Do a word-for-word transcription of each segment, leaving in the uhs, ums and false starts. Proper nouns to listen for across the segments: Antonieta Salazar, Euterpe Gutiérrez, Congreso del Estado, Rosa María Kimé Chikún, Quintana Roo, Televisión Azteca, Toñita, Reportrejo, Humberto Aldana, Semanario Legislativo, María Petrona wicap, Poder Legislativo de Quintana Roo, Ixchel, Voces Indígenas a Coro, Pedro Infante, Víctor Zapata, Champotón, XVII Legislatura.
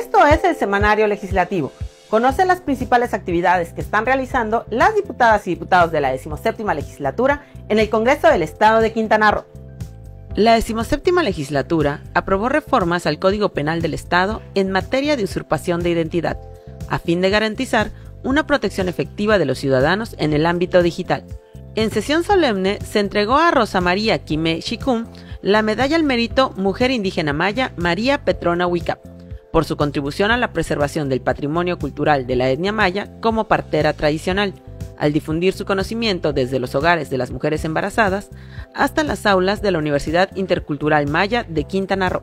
Esto es el Semanario Legislativo. Conoce las principales actividades que están realizando las diputadas y diputados de la decimoséptima Legislatura en el Congreso del Estado de Quintana Roo. La decimoséptima Legislatura aprobó reformas al Código Penal del Estado en materia de usurpación de identidad, a fin de garantizar una protección efectiva de los ciudadanos en el ámbito digital. En sesión solemne se entregó a Rosa María Kimé Chikún la medalla al mérito Mujer Indígena Maya María Petrona wicap por su contribución a la preservación del patrimonio cultural de la etnia maya como partera tradicional, al difundir su conocimiento desde los hogares de las mujeres embarazadas hasta las aulas de la Universidad Intercultural Maya de Quintana Roo.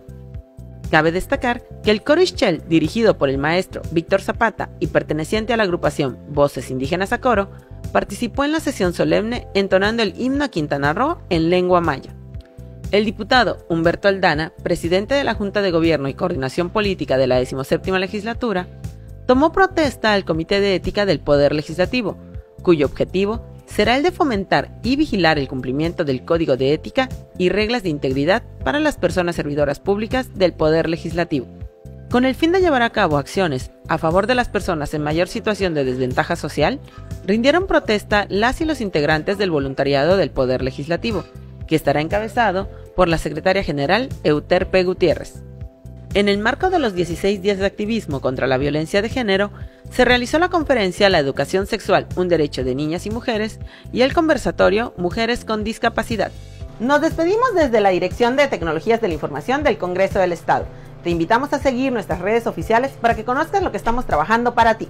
Cabe destacar que el coro Ixchel, dirigido por el maestro Víctor Zapata y perteneciente a la agrupación Voces Indígenas a Coro, participó en la sesión solemne entonando el himno a Quintana Roo en lengua maya. El diputado Humberto Aldana, presidente de la Junta de Gobierno y Coordinación Política de la decimoséptima Legislatura, tomó protesta al Comité de Ética del Poder Legislativo, cuyo objetivo será el de fomentar y vigilar el cumplimiento del Código de Ética y Reglas de Integridad para las personas servidoras públicas del Poder Legislativo, con el fin de llevar a cabo acciones a favor de las personas en mayor situación de desventaja social. Rindieron protesta las y los integrantes del voluntariado del Poder Legislativo, que estará encabezado por la secretaria general Euterpe Gutiérrez. En el marco de los dieciséis días de activismo contra la violencia de género, se realizó la conferencia La educación sexual, un derecho de niñas y mujeres, y el conversatorio Mujeres con discapacidad. Nos despedimos desde la Dirección de Tecnologías de la Información del Congreso del Estado. Te invitamos a seguir nuestras redes oficiales para que conozcas lo que estamos trabajando para ti.